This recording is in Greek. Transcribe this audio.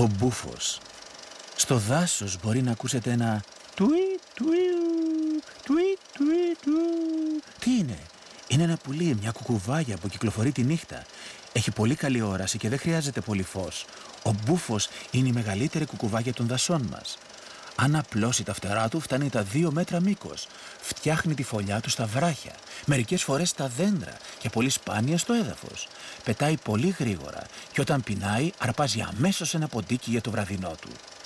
Ο Μπούφος. Στο δάσος μπορεί να ακούσετε ένα τουί, τουί, τουί, τουί, τουί. Τι είναι? Είναι ένα πουλί, μια κουκουβάγια που κυκλοφορεί τη νύχτα. Έχει πολύ καλή όραση και δεν χρειάζεται πολύ φως. Ο Μπούφος είναι η μεγαλύτερη κουκουβάγια των δασών μας. Αν απλώσει τα φτερά του, φτάνει τα 2 μέτρα μήκος. Φτιάχνει τη φωλιά του στα βράχια, μερικές φορές στα δέντρα και πολύ σπάνια στο έδαφος. Πετάει πολύ γρήγορα και όταν πεινάει αρπάζει αμέσως ένα ποντίκι για το βραδινό του.